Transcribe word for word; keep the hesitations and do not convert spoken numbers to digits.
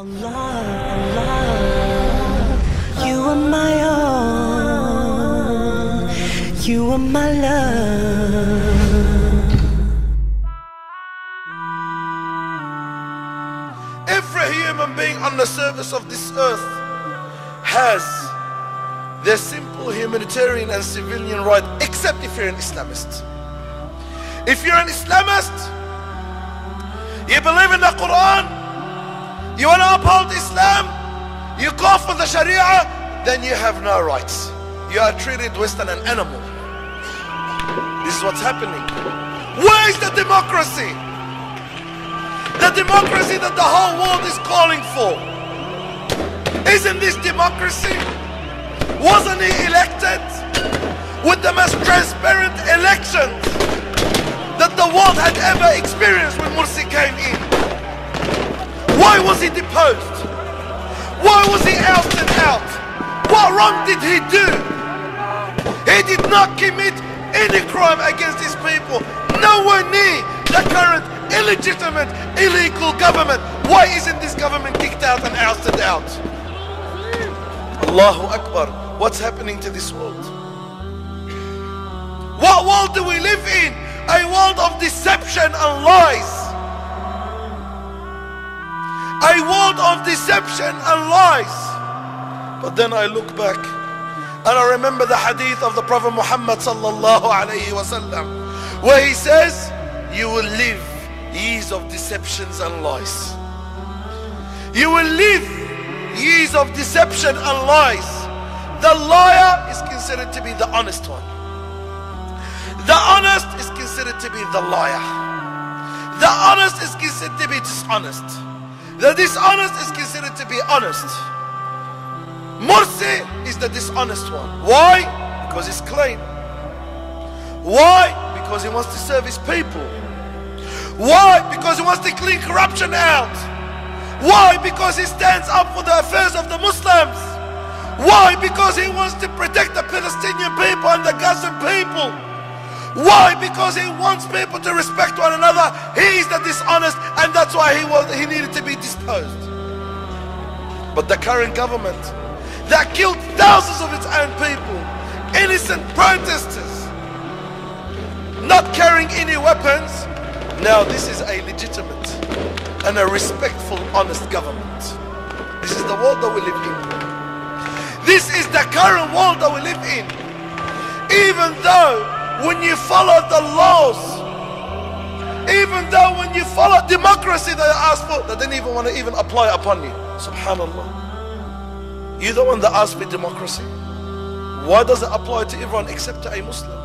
Allah, Allah, you are my all, you are my love. Every human being on the surface of this earth has their simple humanitarian and civilian right, except if you're an Islamist. If you're an Islamist, you believe in the Quran, you want to uphold Islam, you go for the Sharia, then you have no rights. You are treated worse than an animal. This is what's happening. Where is the democracy? The democracy that the whole world is calling for. Isn't this democracy? Wasn't he elected with the most transparent elections that the world had ever experienced when Morsi came in? Why was he deposed? Why was he ousted out? What wrong did he do? He did not commit any crime against his people. Nowhere near the current illegitimate, illegal government. Why isn't this government kicked out and ousted out? Allahu Akbar. What's happening to this world? What world do we live in? A world of deception and lies. A world of deception and lies. But then I look back and I remember the hadith of the Prophet Muhammad sallallahu alayhi wa sallam, where he says, you will live years of deceptions and lies. You will live years of deception and lies. The liar is considered to be the honest one. The honest is considered to be the liar. The honest is considered to be dishonest. The dishonest is considered to be honest. Morsi is the dishonest one. Why? Because he's clean. Why? Because he wants to serve his people. Why? Because he wants to clean corruption out. Why? Because he stands up for the affairs of the Muslims. Why? Because he wants to protect the Palestinian people and the Gazan people. Why? Because he wants people to respect one another. He is the dishonest, and that's why he was he needed to be disposed. But the current government that killed thousands of its own people, innocent protesters, not carrying any weapons, now this is a legitimate and a respectful, honest government. This is the world that we live in. This is the current world that we live in. Even though when you follow the laws, even though when you follow democracy that you ask for, they don't even want to even apply upon you. Subhanallah. You don't want to ask for democracy. Why does it apply to everyone except to a Muslim?